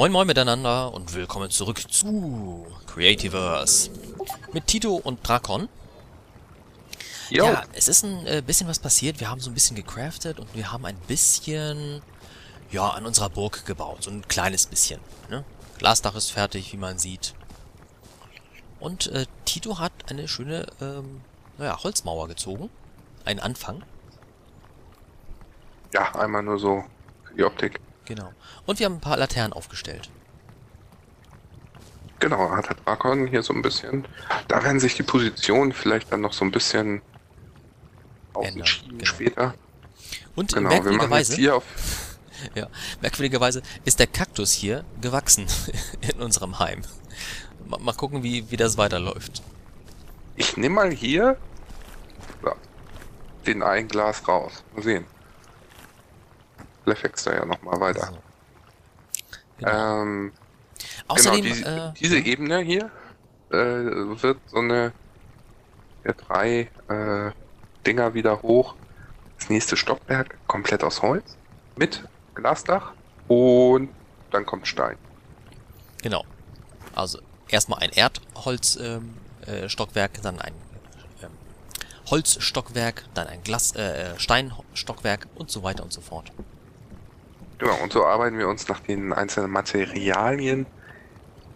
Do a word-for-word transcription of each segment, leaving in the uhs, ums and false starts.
Moin moin miteinander und willkommen zurück zu Creativerse mit Tito und Drakon. Yo. Ja, es ist ein äh, bisschen was passiert. Wir haben so ein bisschen gecraftet und wir haben ein bisschen, ja, an unserer Burg gebaut. So ein kleines bisschen, ne? Glasdach ist fertig, wie man sieht. Und äh, Tito hat eine schöne, ähm, naja, Holzmauer gezogen. Ein Anfang. Ja, einmal nur so für die Optik. Genau. Und wir haben ein paar Laternen aufgestellt. Genau, hat der Drakon hier so ein bisschen. Da werden sich die Positionen vielleicht dann noch so ein bisschen aufschieben, genau. Später. Und genau, merkwürdigerweise, wir machen jetzt hier auf ja, merkwürdigerweise ist der Kaktus hier gewachsen in unserem Heim. Mal, mal gucken, wie, wie das weiterläuft. Ich nehme mal hier so, den ein Glas raus. Mal sehen. Vielleicht wächst er ja nochmal weiter. Also. Genau. Ähm, Außerdem, genau, die, äh, diese ja. Ebene hier äh, wird so eine ja, drei äh, Dinger wieder hoch. Das nächste Stockwerk komplett aus Holz mit Glasdach und dann kommt Stein. Genau. Also erstmal ein Erdholzstockwerk, ähm, äh, dann ein ähm, Holzstockwerk, dann ein Glas, äh, Steinstockwerk und so weiter und so fort. Genau, und so arbeiten wir uns nach den einzelnen Materialien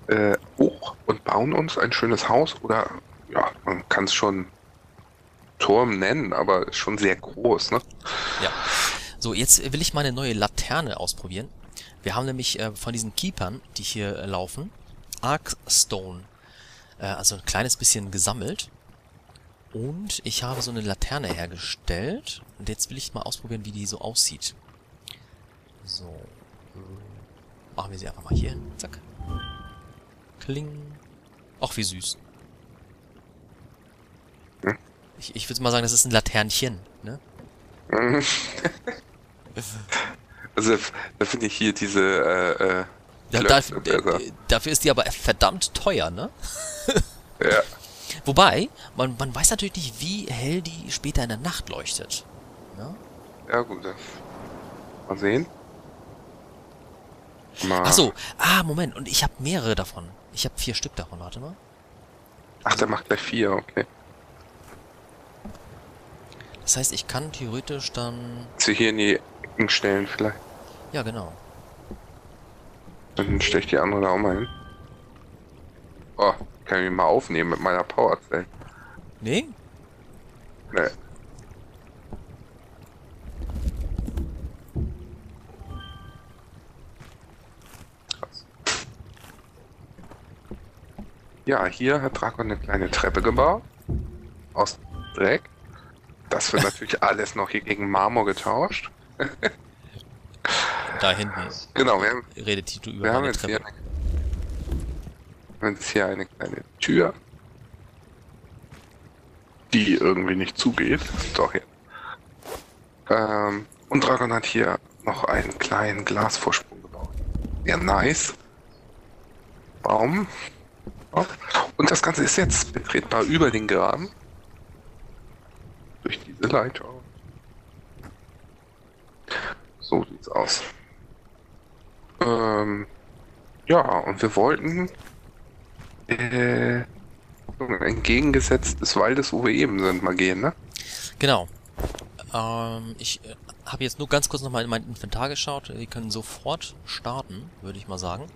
äh, hoch und bauen uns ein schönes Haus oder, ja, man kann es schon Turm nennen, aber ist schon sehr groß, ne? Ja. So, jetzt will ich meine neue Laterne ausprobieren. Wir haben nämlich äh, von diesen Keepern, die hier äh, laufen, Arkstone, äh, also ein kleines bisschen gesammelt. Und ich habe so eine Laterne hergestellt. Und jetzt will ich mal ausprobieren, wie die so aussieht. So, machen wir sie einfach mal hier. Zack. Kling. Ach, wie süß. Hm? Ich, ich würde mal sagen, das ist ein Laternchen, ne? Also, da finde ich hier diese, äh, äh ja, dafür, dafür ist die aber verdammt teuer, ne? Ja. Wobei, man, man weiß natürlich nicht, wie hell die später in der Nacht leuchtet. Ne? Ja, gut. Mal sehen. Ach so, ah, Moment, und ich habe mehrere davon. Ich habe vier Stück davon, warte mal. Ach, der macht gleich vier, okay. Das heißt, ich kann theoretisch dann... Sie hier in die Ecken stellen vielleicht. Ja, genau. Dann stelle ich die andere da auch mal hin. Oh, kann ich mal aufnehmen mit meiner Powerzelle. Nee? Nee. Ja, hier hat Drakon eine kleine Treppe gebaut. Aus Dreck. Das wird natürlich alles noch hier gegen Marmor getauscht. Da hinten. Genau, wir haben, redet Tito über wir haben jetzt Treppe. Hier, jetzt hier eine kleine Tür. Die irgendwie nicht zugeht. Doch, ja. Ähm, und Drakon hat hier noch einen kleinen Glasvorsprung gebaut. Ja, nice. Baum. Und das Ganze ist jetzt betretbar über den Graben. Durch diese Leitung. So sieht's aus. Ähm, ja, und wir wollten äh, entgegengesetzt des Waldes, wo wir eben sind, mal gehen, ne? Genau. Ähm, ich äh, habe jetzt nur ganz kurz nochmal in mein Inventar geschaut. Wir können sofort starten, würde ich mal sagen.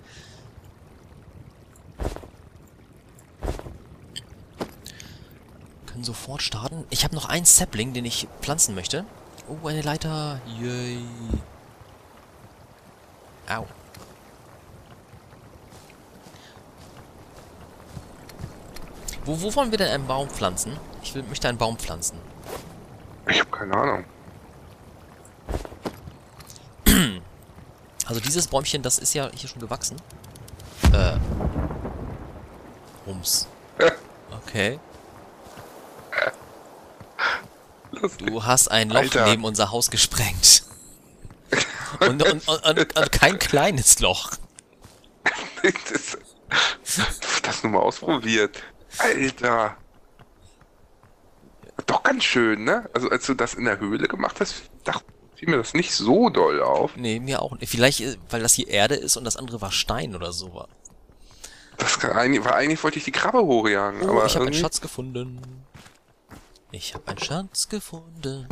Sofort starten. Ich habe noch einen Sapling, den ich pflanzen möchte. Oh, eine Leiter. Yay. Au. Wo, wo wollen wir denn einen Baum pflanzen? Ich will, möchte einen Baum pflanzen. Ich habe keine Ahnung. Also dieses Bäumchen, das ist ja hier schon gewachsen. Äh. Rums. Okay. Du hast ein Loch Alter. neben unser Haus gesprengt. Und, und, und, und, und kein kleines Loch. Das, das nur mal ausprobiert. Alter. Doch ganz schön, ne? Also als du das in der Höhle gemacht hast, dachte fiel mir das nicht so doll auf. Nee, mir auch nicht. Vielleicht, weil das hier Erde ist und das andere war Stein oder so. Das war eigentlich, war eigentlich wollte ich die Krabbe hochjagen. Oh, aber ich habe einen Schatz gefunden. Ich habe einen Schatz gefunden.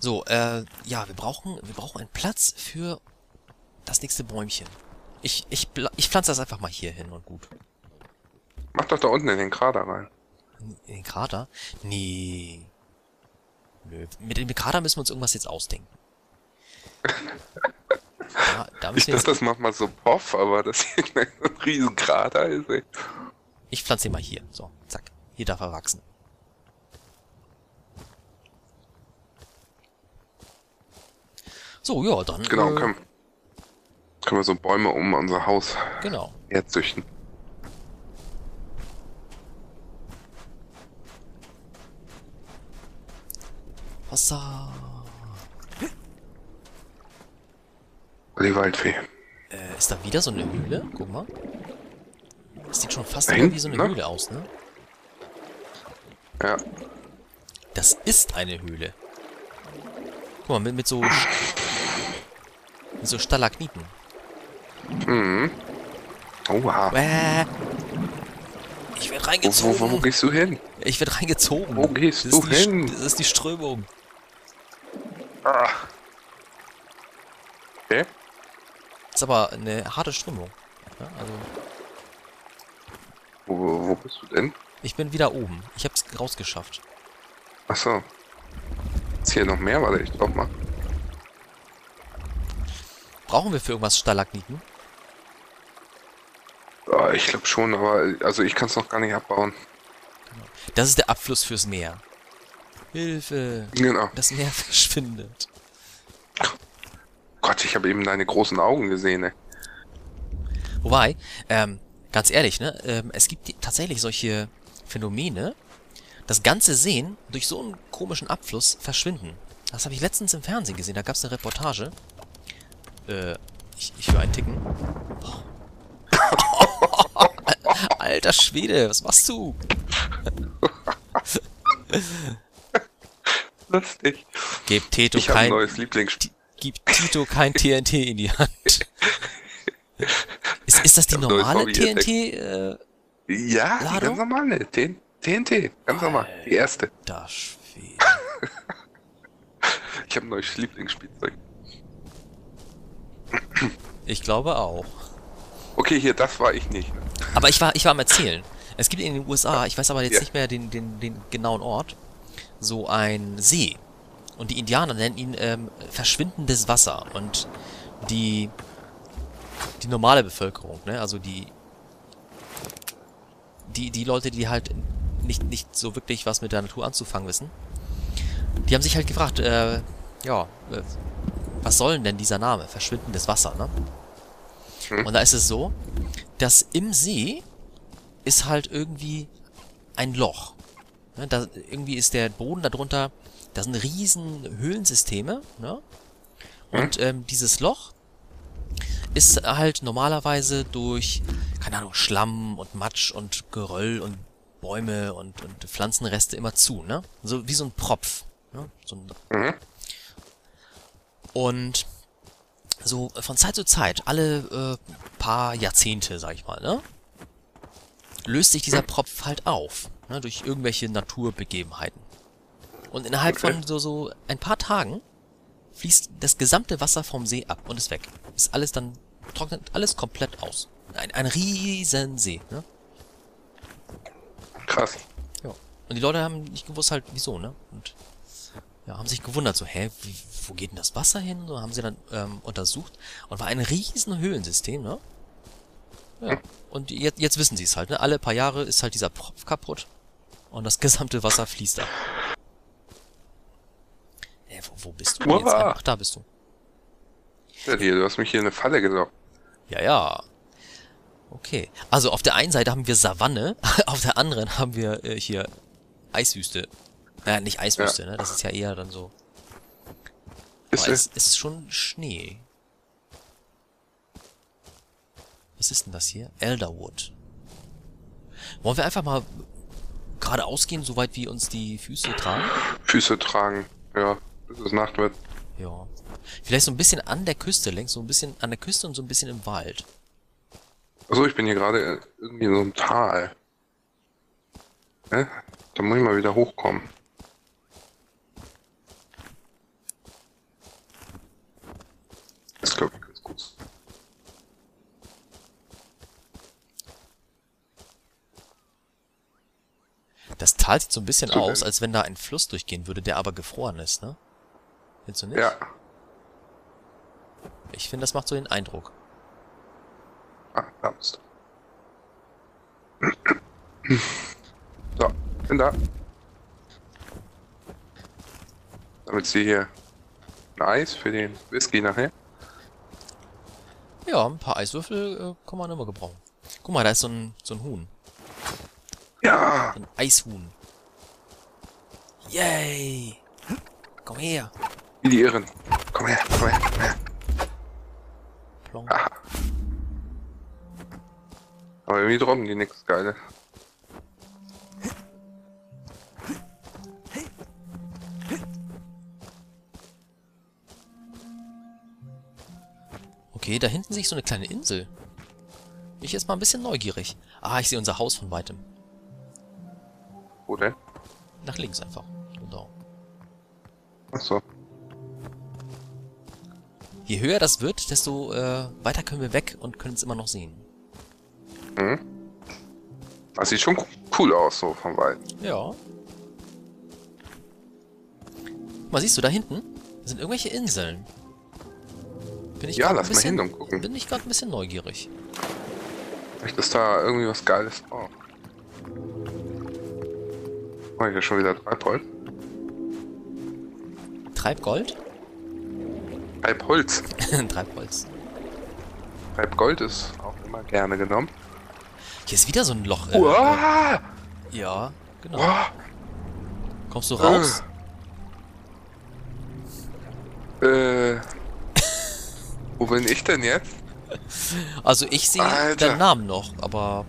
So, äh, ja, wir brauchen, wir brauchen einen Platz für das nächste Bäumchen. Ich, ich, ich pflanze das einfach mal hier hin und gut. Mach doch da unten in den Krater rein. In den Krater? Nee. Nö. Mit dem Kader müssen wir uns irgendwas jetzt ausdenken. Ja, da ich dachte, das macht mal so Poff, aber das hier so ein riesen Krater ist, ey. Ich pflanze ihn mal hier. So, zack. Hier darf er wachsen. So, ja, dann... Genau, äh, können, können wir so Bäume um unser Haus genau. herzüchten. Wasser. Die Waldfee. Äh, ist da wieder so eine Höhle? Guck mal. Das sieht schon fast wie so eine ne? Höhle aus, ne? Ja. Das ist eine Höhle. Guck mal, mit, mit so... mit so Stalagniten. Mhm. Oha. Bäh. Ich werde reingezogen. Wo, wo, wo gehst du hin? Ich werde reingezogen. Wo gehst das du die, hin? Das ist die Strömung. Ah. Okay. Das ist aber eine harte Strömung. Ja, also wo, wo bist du denn? Ich bin wieder oben. Ich hab's rausgeschafft. Achso. Ist hier noch mehr? Warte, ich glaub mal. Brauchen wir für irgendwas Stalagniten? Oh, ich glaube schon, aber also ich kann es noch gar nicht abbauen. Genau. Das ist der Abfluss fürs Meer. Hilfe! Genau. Das Meer verschwindet. Gott, ich habe eben deine großen Augen gesehen, ne? Wobei, ähm, ganz ehrlich, ne, ähm, es gibt die, tatsächlich solche Phänomene, dass ganze Seen durch so einen komischen Abfluss verschwinden. Das habe ich letztens im Fernsehen gesehen, da gab es eine Reportage. Äh, ich, ich höre einen Ticken. Boah. Alter Schwede, was machst du? Lustig. Gib Tito ich kein... neues Lieblingsspiel. Gib Tito kein T N T in die Hand. Ist, ist das die normale T N T? Äh, ja, die ganz normale. T N T, ganz normal. Die erste. Alter Schwede. Ich habe ein neues Lieblingsspielzeug. Ich glaube auch. Okay, hier, das war ich nicht. Aber ich war ich war am Erzählen. Es gibt in den U S A, ich weiß aber jetzt ja. nicht mehr den, den, den genauen Ort, so ein See. Und die Indianer nennen ihn ähm, verschwindendes Wasser. Und die die normale Bevölkerung, ne? Also die die die Leute, die halt nicht, nicht so wirklich was mit der Natur anzufangen wissen, die haben sich halt gefragt, äh, ja, äh, was soll denn dieser Name? Verschwindendes Wasser, ne? Und da ist es so, dass im See ist halt irgendwie ein Loch. Ne, da, irgendwie ist der Boden darunter, da sind riesen Höhlensysteme. Ne? Und ähm, dieses Loch ist halt normalerweise durch, keine Ahnung, Schlamm und Matsch und Geröll und Bäume und, und Pflanzenreste immer zu. Ne? So wie so ein Propf. Ne? So ein und... So, von Zeit zu Zeit, alle äh, paar Jahrzehnte, sag ich mal, ne? Löst sich dieser Propf halt auf, ne? Durch irgendwelche Naturbegebenheiten. Und innerhalb okay. von so, so ein paar Tagen fließt das gesamte Wasser vom See ab und ist weg. Ist alles dann, trocknet alles komplett aus. Ein, ein riesen See, ne? Krass. Ja. Und die Leute haben nicht gewusst halt, wieso, ne? Und ja, haben sich gewundert, so, hä, wie, wo geht denn das Wasser hin? So haben sie dann ähm, untersucht und war ein riesen Höhlensystem, ne? Ja. Und jetzt, jetzt wissen sie es halt, ne? Alle paar Jahre ist halt dieser Propf kaputt und das gesamte Wasser fließt ab. Hä, wo, wo bist du denn jetzt? Ach, da bist du. Ja, hier, du hast mich hier in eine Falle gelockt. Ja, ja. Okay. Also auf der einen Seite haben wir Savanne, auf der anderen haben wir äh, hier Eiswüste. Naja, nicht Eiswüste, ja. ne? Das ist ja eher dann so. Ist aber es ist schon Schnee. Was ist denn das hier? Elderwood. Wollen wir einfach mal geradeaus gehen, soweit wie uns die Füße tragen? Füße tragen, ja, bis es Nacht wird. Ja. Vielleicht so ein bisschen an der Küste längs, so ein bisschen an der Küste und so ein bisschen im Wald. Achso, ich bin hier gerade irgendwie in so einem Tal. Hä? Da muss ich mal wieder hochkommen. Das glaube ich ganz gut. Das Tal sieht so ein bisschen so aus, als wenn da ein Fluss durchgehen würde, der aber gefroren ist, ne? Findest du nicht? Ja. Ich finde, das macht so den Eindruck. Ah, da bist du. So, bin da. Damit sie hier ein Eis für den Whisky nachher. Ja, ein paar Eiswürfel äh, kann man immer gebrauchen. Guck mal, da ist so ein, so ein Huhn. Ja! So ein Eishuhn. Yay! Komm her! Wie die Irren. Komm her, komm her, komm her. Plonk. Aha. Aber irgendwie droppen die nichts Geile. Okay, da hinten sehe ich so eine kleine Insel. Bin ich jetzt mal ein bisschen neugierig. Ah, ich sehe unser Haus von weitem. Wo denn? Nach links einfach. Genau. Achso. Je höher das wird, desto äh, weiter können wir weg und können es immer noch sehen. Mhm. Das sieht schon cool aus, so von weitem. Ja. Mal, siehst du da hinten? Das sind irgendwelche Inseln. Bin ich ja, lass bisschen, mal hin und gucken. Bin ich gerade ein bisschen neugierig. Vielleicht ist da irgendwie was Geiles drauf. Oh, hier ist schon wieder Treibholz. Treibgold? Treibholz. Treibholz. Treibgold ist auch immer gerne genommen. Hier ist wieder so ein Loch. Uah! Äh, ja, genau. Uah! Kommst du raus? Äh. Wo bin ich denn jetzt? Also ich sehe deinen Namen noch, aber...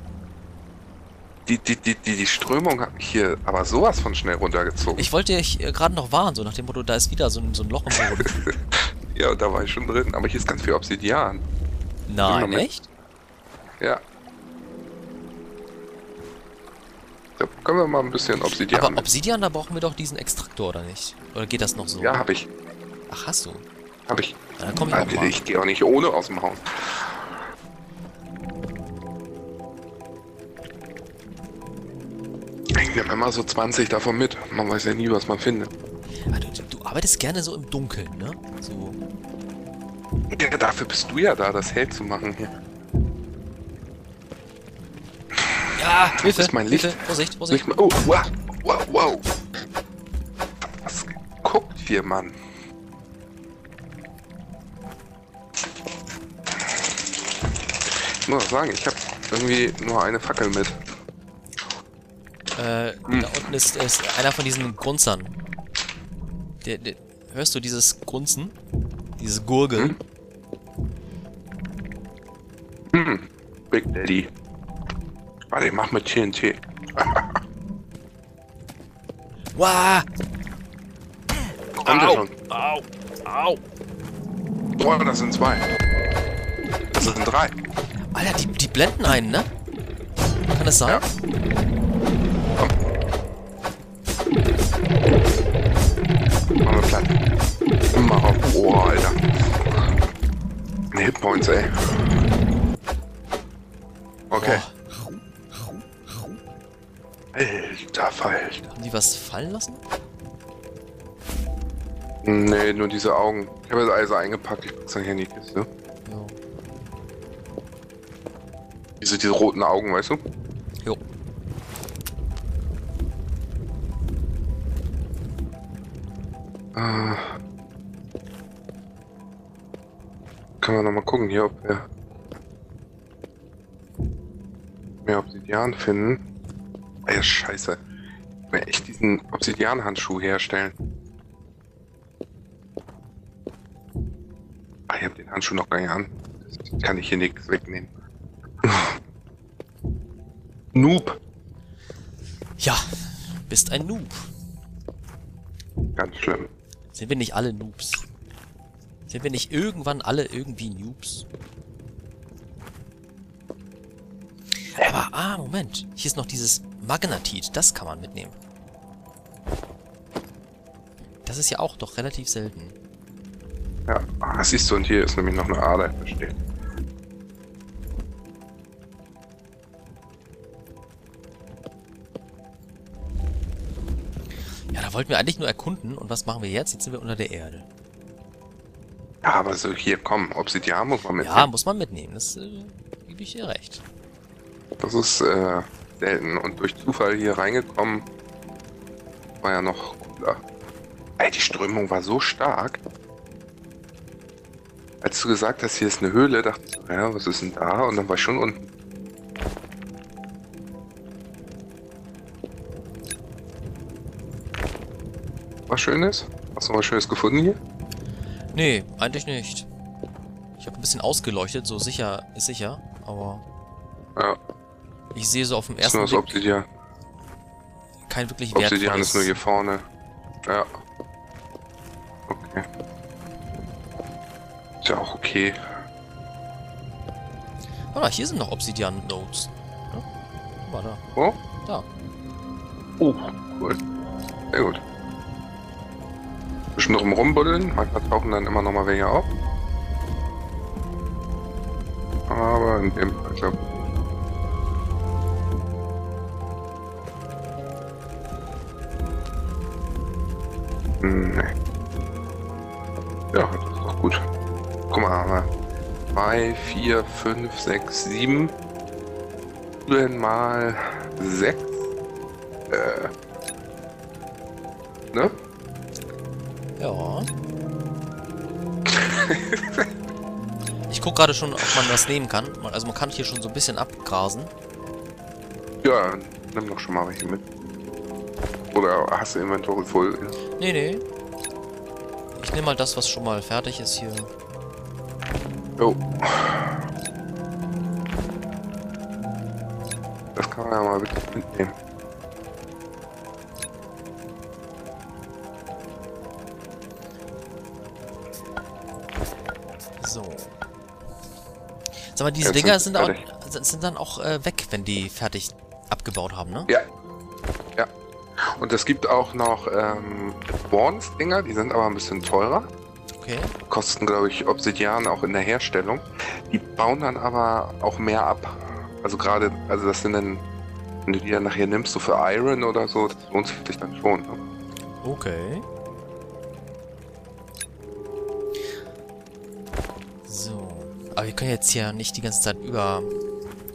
Die, die, die, die, die Strömung hat mich hier aber sowas von schnell runtergezogen. Ich wollte dich gerade noch warnen, so nach dem Motto, da ist wieder so ein, so ein Loch im Boden. Ja, da war ich schon drin, aber hier ist ganz viel Obsidian. Nein, echt? Ja. Da können wir mal ein bisschen Obsidian. Aber Obsidian, da brauchen wir doch diesen Extraktor, oder nicht? Oder geht das noch so? Ja, hab ich. Ach, hast du? Hab ich. Na, dann komm ich auch mal. Ich gehe auch nicht ohne aus dem Haus. Wir haben immer so zwanzig davon mit. Man weiß ja nie, was man findet. Ah, du, du arbeitest gerne so im Dunkeln, ne? So. Ja, dafür bist du ja da, das hell zu machen hier. Ja, Hilfe, das ist mein Licht. Hilfe, Vorsicht, Vorsicht. Licht, oh, wow, wow, wow. Was guckt hier, Mann? Ich muss sagen, ich habe irgendwie nur eine Fackel mit. Äh, hm. Da unten ist, ist einer von diesen Grunzern. Der, der, hörst du dieses Grunzen? Dieses Gurgeln? Hm. Hm. Big Daddy. Warte, ich mach mit T N T. Wow! Au, au, au! Boah, das sind zwei. Das sind drei. Alter, die, die blenden einen, ne? Kann das sein? Ja. Immer auf. Oh, Alter. Ne, Hitpoints, ey. Okay. Alter, Fall. Haben die was fallen lassen? Ne, nur diese Augen. Ich habe das Eis eingepackt. Ich pack's dann hier in die Kiste. Ja. Diese, diese roten Augen, weißt du? Jo. Uh, können wir nochmal gucken hier, ob wir mehr Obsidian finden. Ey, ja, scheiße. Ich will echt diesen Obsidian-Handschuh herstellen. Ah, ich hab den Handschuh noch gar nicht an. Das kann ich hier nichts wegnehmen. Noob. Ja, bist ein Noob. Ganz schlimm. Sind wir nicht alle Noobs? Sind wir nicht irgendwann alle irgendwie Noobs? Aber, ah, Moment. Hier ist noch dieses Magnetit. Das kann man mitnehmen. Das ist ja auch doch relativ selten. Ja, ah, siehst du, und hier ist nämlich noch eine Ader, verstehe. Ja, da wollten wir eigentlich nur erkunden. Und was machen wir jetzt? Jetzt sind wir unter der Erde. Ja, aber so hier, komm, Obsidian muss man mitnehmen. Ja, muss man mitnehmen. Das äh, gebe ich dir recht. Das ist äh, selten. Und durch Zufall hier reingekommen, war ja noch cooler. Ey, die Strömung war so stark. Als du gesagt hast, hier ist eine Höhle, dachte ich, ja, was ist denn da? Und dann war ich schon unten. Was Schönes? Hast du was Schönes gefunden hier? Nee, eigentlich nicht. Ich habe ein bisschen ausgeleuchtet, so sicher ist sicher, aber... Ja. Ich sehe so auf dem ersten Blick... Obsidian. Kein wirklich wertvolles... Obsidian ist nur hier vorne. Ja. Okay. Ist ja auch okay. Warte mal, hier sind noch Obsidian-Nodes. Ja? War da. Oh? Da. Oh, cool. Sehr gut. Bisschen drum rumbuddeln. Manchmal tauchen dann immer noch mal welche auf. Aber in dem Fall, glaube ich. Nee. Ja, das ist doch gut. Guck mal, zwei, vier, fünf, sechs, sieben. Mal sechs. Äh. Ne? Ja. Ich guck gerade schon, ob man was nehmen kann. Also man kann hier schon so ein bisschen abgrasen. Ja, nimm doch schon mal welche mit. Oder hast du Inventory voll? Nee, nee. Ich nehme mal das, was schon mal fertig ist hier. Oh. Das kann man ja mal wirklich mitnehmen. So. Sag mal, diese ja, Dinger sind, sind, auch, sind dann auch äh, weg, wenn die fertig abgebaut haben, ne? Ja. Ja. Und es gibt auch noch ähm, Worms-Dinger, die sind aber ein bisschen teurer. Okay. Kosten, glaube ich, Obsidian auch in der Herstellung. Die bauen dann aber auch mehr ab. Also gerade, also das sind dann, wenn du die dann nachher nimmst, so für Iron oder so, das lohnt sich dann schon. Ne? Okay. So. Aber wir können jetzt hier nicht die ganze Zeit über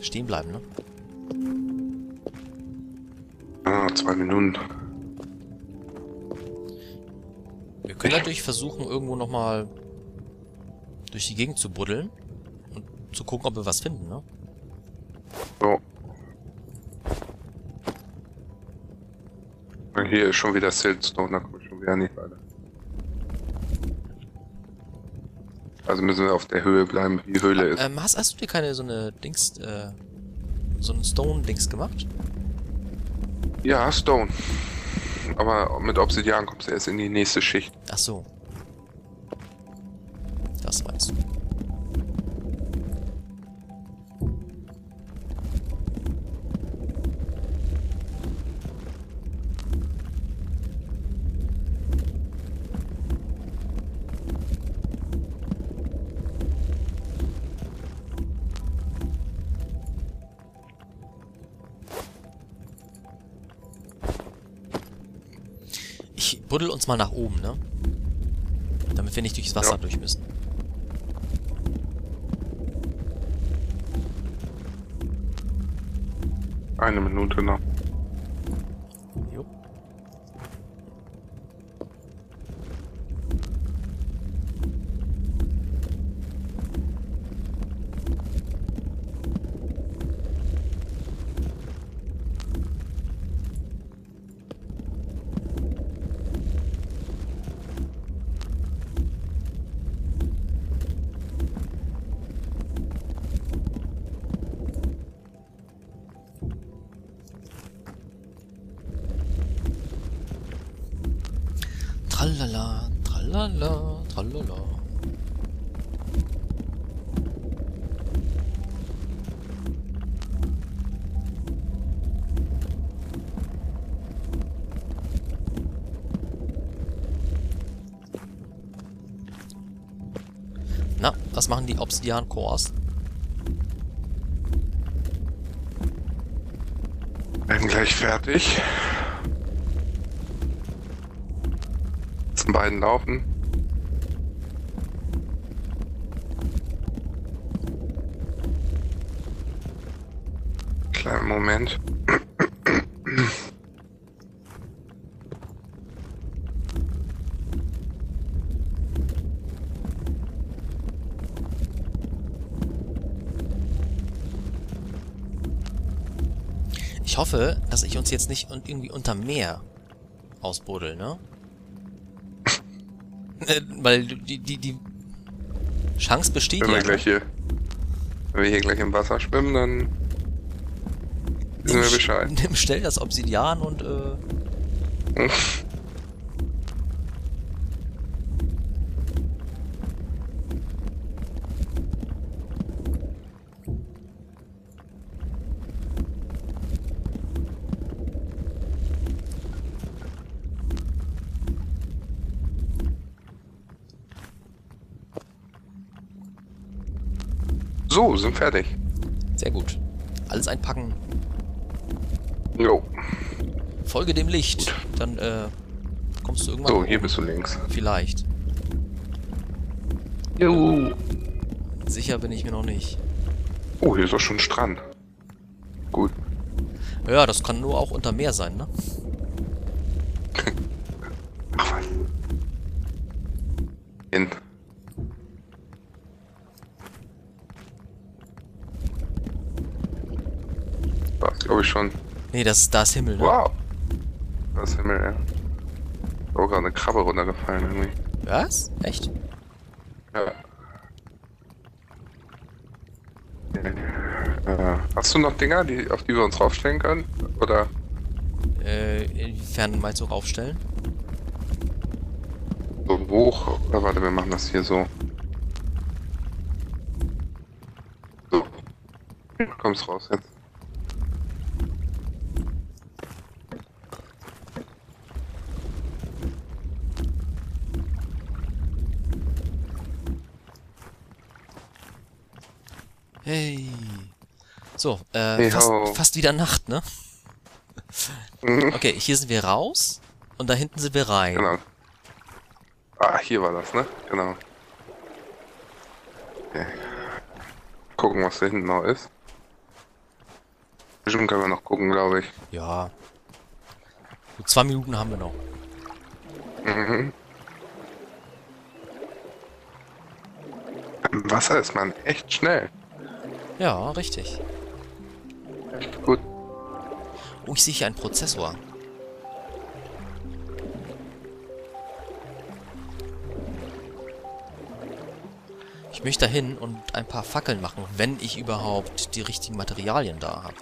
stehen bleiben, ne? Ah, zwei Minuten. Wir können natürlich versuchen, irgendwo nochmal durch die Gegend zu buddeln und zu gucken, ob wir was finden, ne? So. Hier ist schon wieder Siltstone, da komme ich schon wieder nicht weiter. Also müssen wir auf der Höhe bleiben, wie die Höhle ah, ist. Ähm, hast, hast du dir keine so eine Dings, äh, so ein Stone-Dings gemacht? Ja, Stone. Aber mit Obsidian kommst du erst in die nächste Schicht. Ach so. Das meinst du. Buddel uns mal nach oben, ne? Damit wir nicht durchs Wasser ja. durch müssen. Eine Minute noch. Jo. Tralala, tralala, tralala. Na, was machen die Obsidian-Cores? Werden gleich fertig. Zum beiden laufen. Kleinen Moment. Ich hoffe, dass ich uns jetzt nicht irgendwie unterm Meer ausbuddel, ne? äh, weil die, die, die Chance besteht ja. Wenn wir gleich hier, wenn wir hier gleich im Wasser schwimmen, dann wissen wir Bescheid. Nimm schnell das Obsidian und äh... So, sind fertig. Sehr gut. Alles einpacken. Jo. Folge dem Licht. Gut. Dann äh, kommst du irgendwann... So, hier bist du links. Vielleicht. Jo. Sicher bin ich mir noch nicht. Oh, hier ist doch schon ein Strand. Gut. Ja, das kann nur auch unter Meer sein, ne? Ach was. Hin. Glaube ich schon. Nee, das ist das Himmel, ne? Wow! Das ist Himmel, ja. Da ist gerade eine Krabbe runtergefallen irgendwie. Was? Echt? Ja. Ja. Hast du noch Dinger, die, auf die wir uns raufstellen können? Oder? Äh, inwiefern meinst du raufstellen? So hoch. Oder warte, wir machen das hier so. So. Du kommst raus jetzt. Hey. So, äh, hey, fast, fast wieder Nacht, ne? Okay, hier sind wir raus und da hinten sind wir rein. Genau. Ah, hier war das, ne? Genau. Okay. Gucken, was da hinten noch ist. Bestimmt können wir noch gucken, glaube ich. Ja. Gut, zwei Minuten haben wir noch. Mhm. Im Wasser ist man echt schnell. Ja, richtig. Gut. Oh, ich sehe hier einen Prozessor. Ich möchte dahin und ein paar Fackeln machen, wenn ich überhaupt die richtigen Materialien da habe.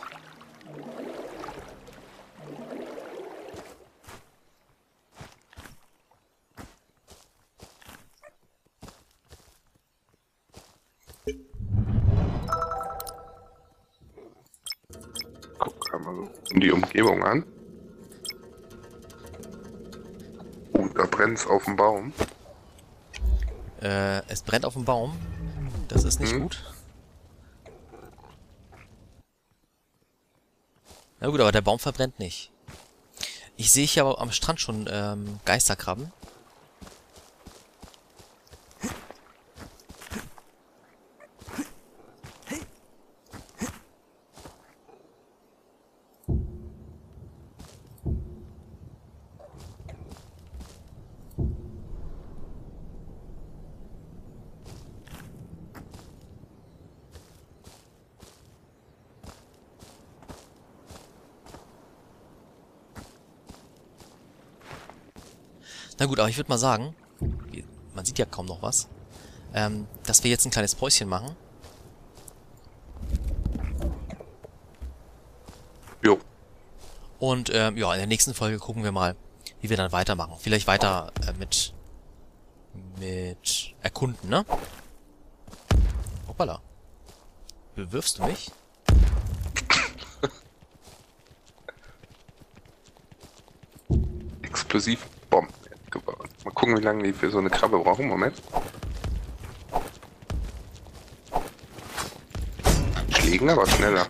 Die Umgebung an. Oh, da brennt es auf dem Baum. Äh, es brennt auf dem Baum. Das ist nicht hm. gut. Na gut, aber der Baum verbrennt nicht. Ich sehe hier aber am Strand schon ähm, Geisterkrabben. Na gut, aber ich würde mal sagen, man sieht ja kaum noch was, ähm, dass wir jetzt ein kleines Päuschen machen. Jo. Und ähm, ja, in der nächsten Folge gucken wir mal, wie wir dann weitermachen. Vielleicht weiter äh, mit... mit... erkunden, ne? Hoppala. Bewirfst du mich? Explosivbomben gebaut. Mal gucken, wie lange wir so eine Krabbe brauchen. Moment. Schlägen, aber schneller.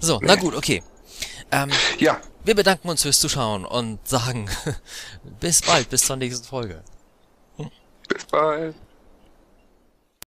So, nee. Na gut, okay. Ähm, ja. Wir bedanken uns fürs Zuschauen und sagen bis bald, bis zur nächsten Folge. Hm? Bis bald.